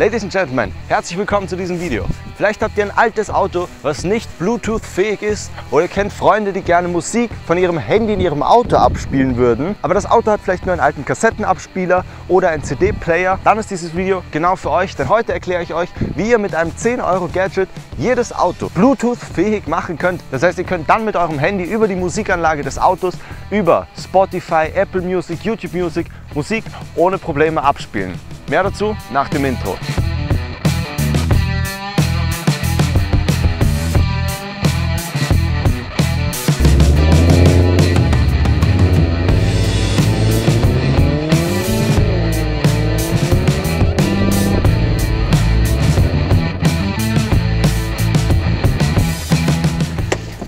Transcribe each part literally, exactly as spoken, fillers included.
Ladies and Gentlemen, herzlich willkommen zu diesem Video. Vielleicht habt ihr ein altes Auto, was nicht Bluetooth-fähig ist, oder ihr kennt Freunde, die gerne Musik von ihrem Handy in ihrem Auto abspielen würden, aber das Auto hat vielleicht nur einen alten Kassettenabspieler oder einen C D-Player. Dann ist dieses Video genau für euch, denn heute erkläre ich euch, wie ihr mit einem zehn Euro Gadget jedes Auto Bluetooth-fähig machen könnt. Das heißt, ihr könnt dann mit eurem Handy über die Musikanlage des Autos, über Spotify, Apple Music, YouTube Music, Musik ohne Probleme abspielen. Mehr dazu nach dem Intro.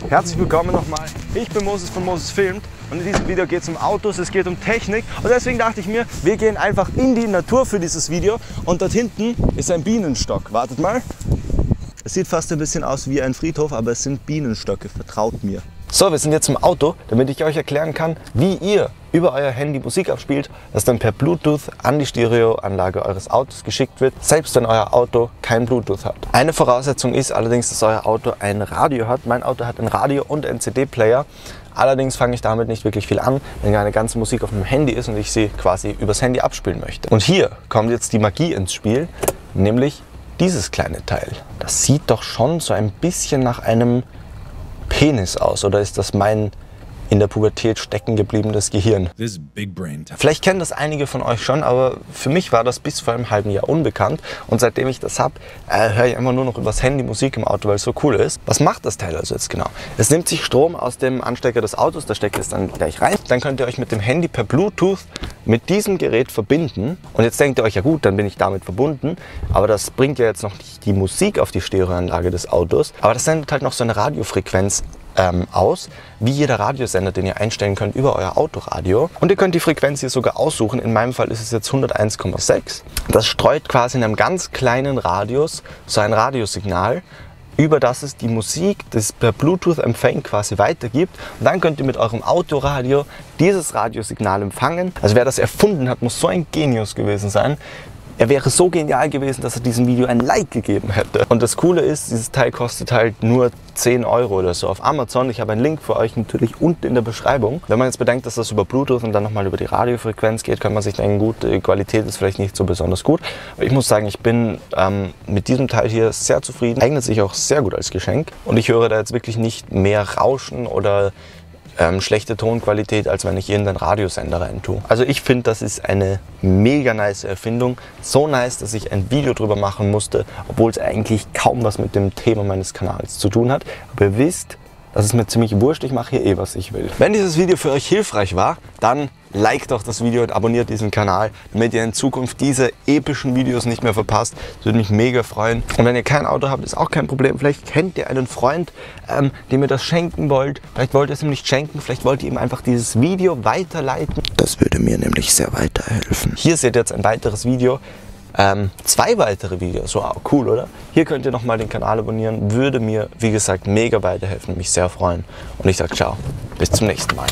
Herzlich willkommen nochmal. Ich bin Moses von Moses Filmt und in diesem Video geht es um Autos, es geht um Technik und deswegen dachte ich mir, wir gehen einfach in die Natur für dieses Video und dort hinten ist ein Bienenstock. Wartet mal. Es sieht fast ein bisschen aus wie ein Friedhof, aber es sind Bienenstöcke, vertraut mir. So, wir sind jetzt im Auto, damit ich euch erklären kann, wie ihr über euer Handy Musik abspielt, das dann per Bluetooth an die Stereoanlage eures Autos geschickt wird, selbst wenn euer Auto kein Bluetooth hat. Eine Voraussetzung ist allerdings, dass euer Auto ein Radio hat. Mein Auto hat ein Radio und einen C D-Player. Allerdings fange ich damit nicht wirklich viel an, wenn meine ganze Musik auf dem Handy ist und ich sie quasi übers Handy abspielen möchte. Und hier kommt jetzt die Magie ins Spiel, nämlich dieses kleine Teil. Das sieht doch schon so ein bisschen nach einem Penis aus, oder ist das mein in der Pubertät stecken gebliebenes Gehirn? Vielleicht kennen das einige von euch schon, aber für mich war das bis vor einem halben Jahr unbekannt und seitdem ich das habe, äh, höre ich immer nur noch übers Handy Musik im Auto, weil es so cool ist. Was macht das Teil also jetzt genau? Es nimmt sich Strom aus dem Anstecker des Autos, da steckt es dann gleich rein, dann könnt ihr euch mit dem Handy per Bluetooth mit diesem Gerät verbinden und jetzt denkt ihr euch, ja gut, dann bin ich damit verbunden, aber das bringt ja jetzt noch nicht die Musik auf die Stereoanlage des Autos, aber das sendet halt noch so eine Radiofrequenz ähm, aus, wie jeder Radiosender, den ihr einstellen könnt über euer Autoradio und ihr könnt die Frequenz hier sogar aussuchen, in meinem Fall ist es jetzt hunderteins Komma sechs. Das streut quasi in einem ganz kleinen Radius so ein Radiosignal, über das es die Musik, das per Bluetooth empfängt, quasi weitergibt. Und dann könnt ihr mit eurem Autoradio dieses Radiosignal empfangen. Also wer das erfunden hat, muss so ein Genius gewesen sein. Er wäre so genial gewesen, dass er diesem Video ein Like gegeben hätte. Und das Coole ist, dieses Teil kostet halt nur zehn Euro oder so auf Amazon. Ich habe einen Link für euch natürlich unten in der Beschreibung. Wenn man jetzt bedenkt, dass das über Bluetooth und dann nochmal über die Radiofrequenz geht, kann man sich denken, gut, die Qualität ist vielleicht nicht so besonders gut. Aber ich muss sagen, ich bin ähm, mit diesem Teil hier sehr zufrieden. Eignet sich auch sehr gut als Geschenk. Und ich höre da jetzt wirklich nicht mehr Rauschen oder Ähm, schlechte Tonqualität, als wenn ich irgendeinen Radiosender rein tue. Also ich finde, das ist eine mega nice Erfindung. So nice, dass ich ein Video drüber machen musste, obwohl es eigentlich kaum was mit dem Thema meines Kanals zu tun hat. Aber ihr wisst, das ist mir ziemlich wurscht, ich mache hier eh, was ich will. Wenn dieses Video für euch hilfreich war, dann liked doch das Video und abonniert diesen Kanal, damit ihr in Zukunft diese epischen Videos nicht mehr verpasst. Das würde mich mega freuen. Und wenn ihr kein Auto habt, ist auch kein Problem. Vielleicht kennt ihr einen Freund, ähm, dem ihr das schenken wollt. Vielleicht wollt ihr es ihm nicht schenken, vielleicht wollt ihr ihm einfach dieses Video weiterleiten. Das würde mir nämlich sehr weiterhelfen. Hier seht ihr jetzt ein weiteres Video. Ähm, zwei weitere Videos, wow, cool, oder? Hier könnt ihr nochmal den Kanal abonnieren, würde mir, wie gesagt, mega weiterhelfen, mich sehr freuen. Und ich sage ciao, bis zum nächsten Mal.